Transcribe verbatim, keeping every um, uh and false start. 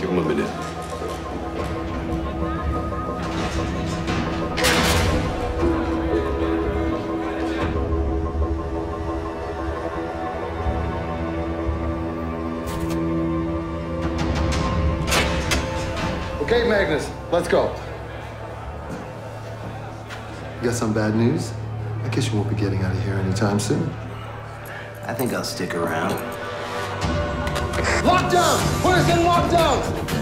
Give him a minute. Okay, Magnus, let's go. You got some bad news? I guess you won't be getting out of here anytime soon. I think I'll stick around. Lockdown! Put us in lockdown!